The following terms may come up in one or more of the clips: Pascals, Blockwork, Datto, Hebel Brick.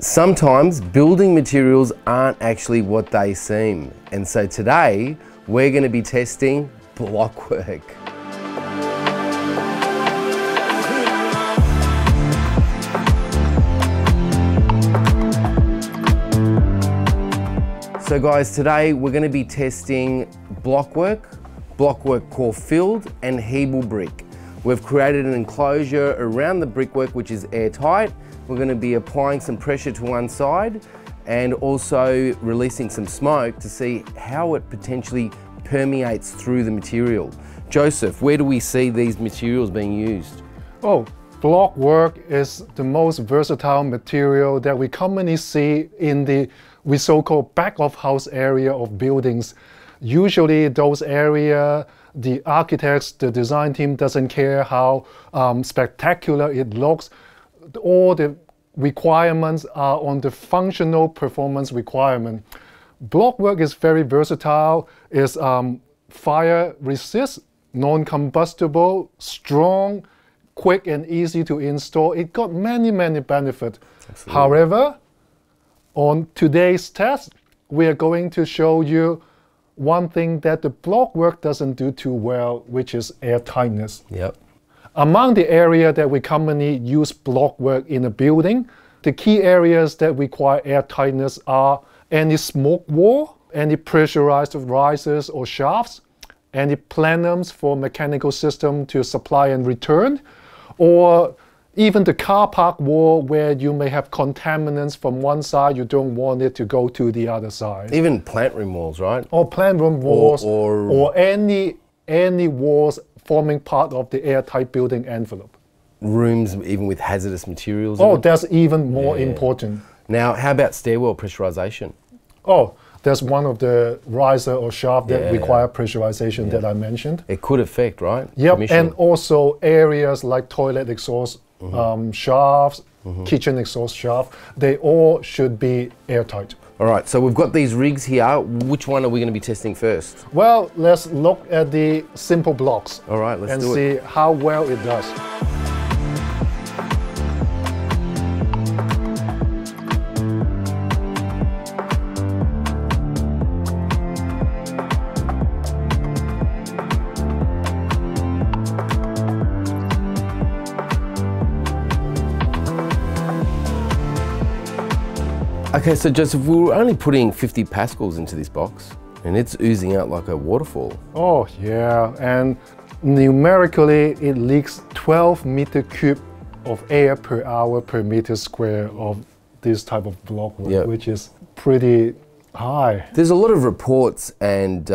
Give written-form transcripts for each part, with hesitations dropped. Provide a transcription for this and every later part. Sometimes building materials aren't actually what they seem, and so today we're going to be testing blockwork. So guys, today we're going to be testing blockwork, blockwork core filled and Hebel brick. We've created an enclosure around the brickwork which is airtight. We're going to be applying some pressure to one side and also releasing some smoke to see how it potentially permeates through the material. Joseph, where do we see these materials being used? Oh, blockwork is the most versatile material that we commonly see in the so-called back of house area of buildings. Usually those areas, the architects, the design team doesn't care how spectacular it looks. All the requirements are on the functional performance requirement. Blockwork is very versatile, is fire resist, non-combustible, strong, quick and easy to install. It got many benefits. Absolutely. However, on today's test, we are going to show you one thing that the blockwork doesn't do too well, which is airtightness. Yep. Among the area that we commonly use blockwork in a building, the key areas that require airtightness are any smoke wall, any pressurized risers or shafts, any plenums for mechanical system to supply and return, or even the car park wall where you may have contaminants from one side, you don't want it to go to the other side. Even plant room walls, right? Or plant room walls, or any walls forming part of the airtight building envelope. Rooms even with hazardous materials. Oh, that's even more important. Now, how about stairwell pressurization? Oh, that's one of the riser or shaft that require pressurization that I mentioned. It could affect, right? Yep, and also areas like toilet exhaust shafts, kitchen exhaust shaft, they all should be airtight. All right, so we've got these rigs here. Which one are we going to be testing first? Well, let's look at the simple blocks. All right, let's do it. And see how well it does. Okay, so Joseph, we were only putting 50 Pascals into this box, and it's oozing out like a waterfall. Oh yeah, and numerically it leaks 12 m³ of air per hour per m² of this type of blockwork, which is pretty high. There's a lot of reports and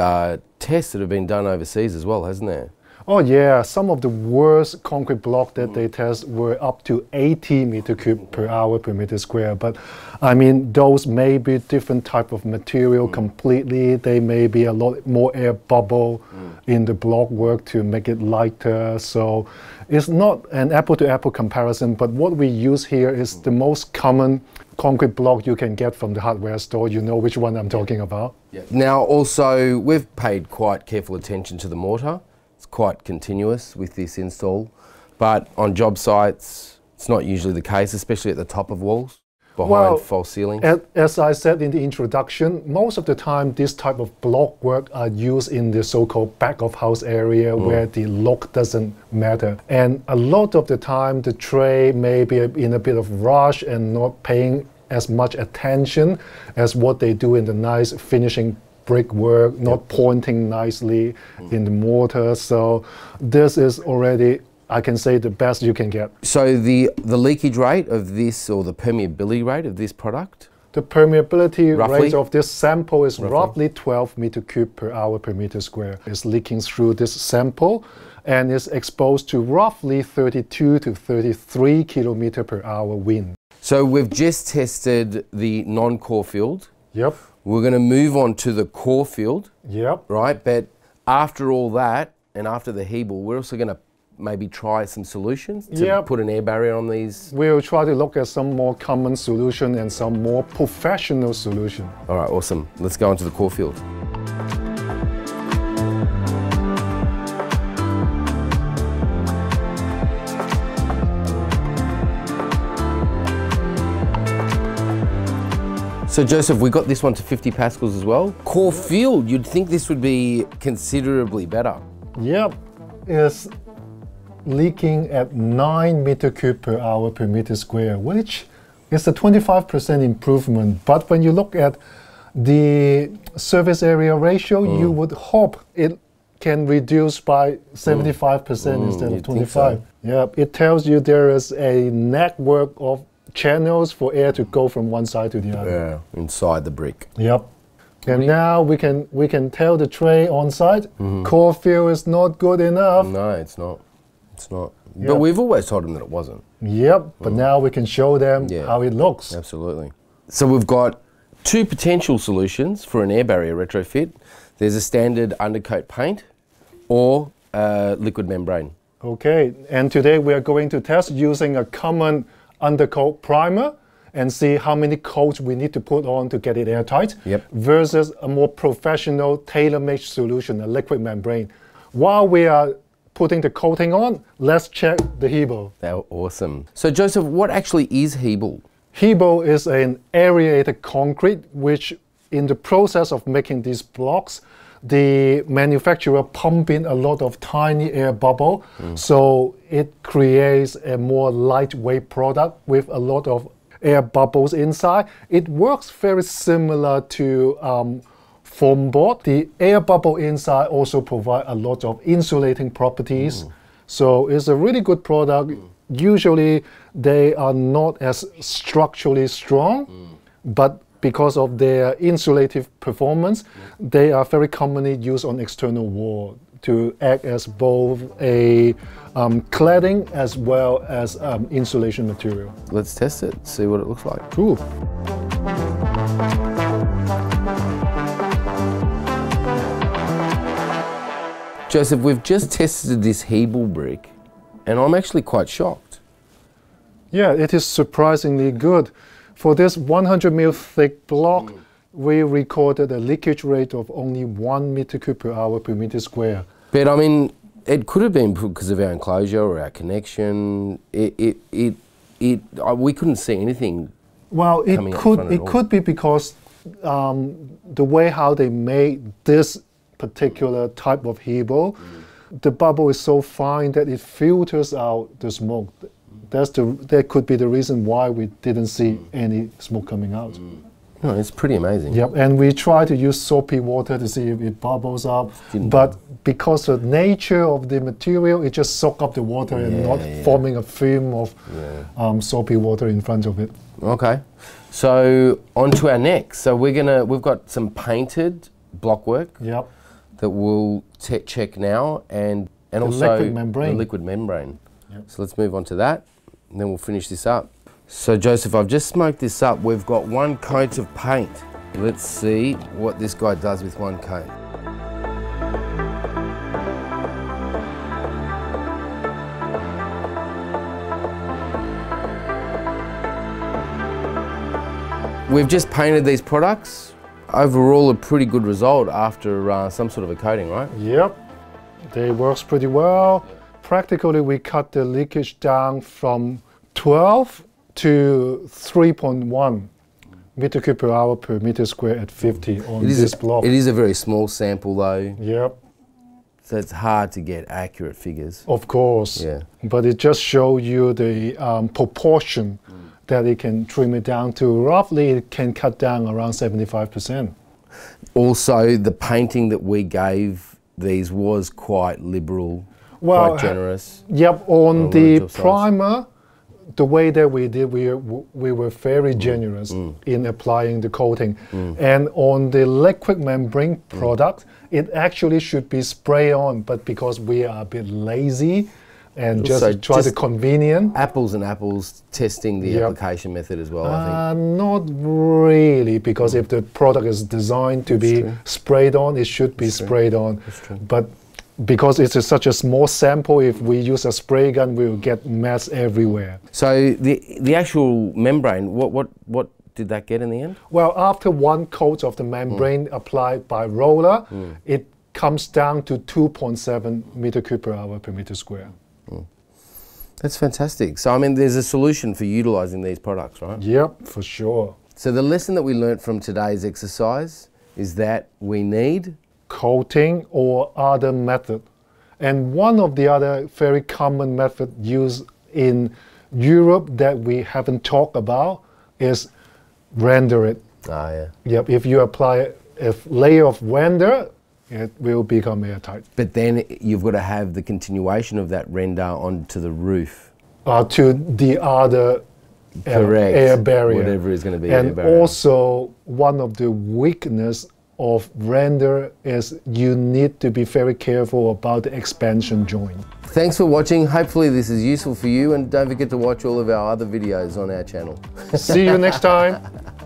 tests that have been done overseas as well, hasn't there? Oh yeah, some of the worst concrete block that they test were up to 80 m³ per hour per m². But I mean, those may be different type of material completely. They may be a lot more air bubble in the blockwork to make it lighter. So it's not an apple to apple comparison, but what we use here is the most common concrete block you can get from the hardware store. You know which one I'm talking about. Yep. Now also, we've paid quite careful attention to the mortar. It's quite continuous with this install, but on job sites, it's not usually the case, especially at the top of walls, behind false ceilings. As I said in the introduction, most of the time, this type of blockwork are used in the so-called back of house area where the look doesn't matter. And a lot of the time, the trade may be in a bit of rush and not paying as much attention as what they do in the nice finishing brickwork, not pointing nicely in the mortar. So this is already, I can say, the best you can get. So the leakage rate of this, or the permeability rate of this product? The permeability rate of this sample is roughly 12 m³ per hour per m². It's leaking through this sample and is exposed to roughly 32 to 33 kilometer per hour wind. So we've just tested the non-core filled. Yep. We're going to move on to the core filled, right? But after all that, and after the Hebel, we're also going to maybe try some solutions to put an air barrier on these. We'll try to look at some more common solution and some more professional solution. All right, awesome. Let's go on to the core filled. So Joseph, we got this one to 50 Pascals as well. Core field, you'd think this would be considerably better. Yep, it's leaking at 9 m³/h/m², which is a 25% improvement. But when you look at the surface area ratio, you would hope it can reduce by 75% instead of 25. So. Yep, it tells you there is a network of channels for air to go from one side to the other. Yeah, inside the brick. Yep. And now we can tell the tray on site, core field is not good enough. No, it's not. It's not. Yep. But we've always told them that it wasn't. Yep, but now we can show them how it looks. Absolutely. So we've got two potential solutions for an air barrier retrofit. There's a standard undercoat paint or a liquid membrane. Okay, and today we are going to test using a common undercoat primer and see how many coats we need to put on to get it airtight versus a more professional tailor-made solution, a liquid membrane. While we are putting the coating on, let's check the Hebel. That's awesome. So Joseph, what actually is Hebel? Hebel is an aerated concrete which in the process of making these blocks, the manufacturer pumps in a lot of tiny air bubble, so it creates a more lightweight product with a lot of air bubbles inside. It works very similar to foam board. The air bubble inside also provides a lot of insulating properties, so it's a really good product. Usually they are not as structurally strong, but because of their insulative performance, they are very commonly used on external wall to act as both a cladding as well as insulation material. Let's test it, see what it looks like. Cool. Joseph, we've just tested this Hebel brick and I'm actually quite shocked. Yeah, it is surprisingly good. For this 100 mm thick block, we recorded a leakage rate of only 1 m³/h/m². But I mean, it could have been because of our enclosure or our connection. We couldn't see anything. Well, it could be because the way how they made this particular type of Hebel, the bubble is so fine that it filters out the smoke. That could be the reason why we didn't see any smoke coming out. No, it's pretty amazing. Yep, and we tried to use soapy water to see if it bubbles up, but because of the nature of the material, it just soaked up the water and not forming a film of soapy water in front of it. Okay, so on to our next. So we've got some painted blockwork that we'll check now, and also the liquid membrane. Yep. So let's move on to that, and then we'll finish this up. So Joseph, I've just smoked this up. We've got one coat of paint. Let's see what this guy does with one coat. We've just painted these products. Overall, a pretty good result after some sort of a coating, right? Yep, they works pretty well. Practically, we cut the leakage down from 12 to 3.1 m³/h/m² at 50 on this block. It is a very small sample though. Yep. So it's hard to get accurate figures. Of course. Yeah. But it just shows you the proportion that it can trim it down to. Roughly, it can cut down around 75%. Also, the painting that we gave these was quite liberal. Well, quite generous. Yep, on the primer, the way that we did, we were very generous in applying the coating. And on the liquid membrane product, it actually should be spray on, but because we are a bit lazy and just try to convenient. Apples and apples, testing the application method as well, I think. Not really, because if the product is designed to be sprayed on, it should be sprayed on. But because it's such a small sample, if we use a spray gun, we'll get mess everywhere. So the actual membrane, what did that get in the end? Well, after one coat of the membrane applied by roller, it comes down to 2.7 m³/h/m². That's fantastic. So I mean, there's a solution for utilizing these products, right? Yep, for sure. So the lesson that we learnt from today's exercise is that we need coating or other method. And one of the other very common method used in Europe that we haven't talked about is render it. Ah, yeah. Yep, if you apply a layer of render, it will become airtight. But then you've got to have the continuation of that render onto the roof. To the other air barrier. Whatever is going to be air barrier. And also, one of the weakness of render is you need to be very careful about the expansion joint. Thanks for watching. Hopefully this is useful for you, and don't forget to watch all of our other videos on our channel. See you next time.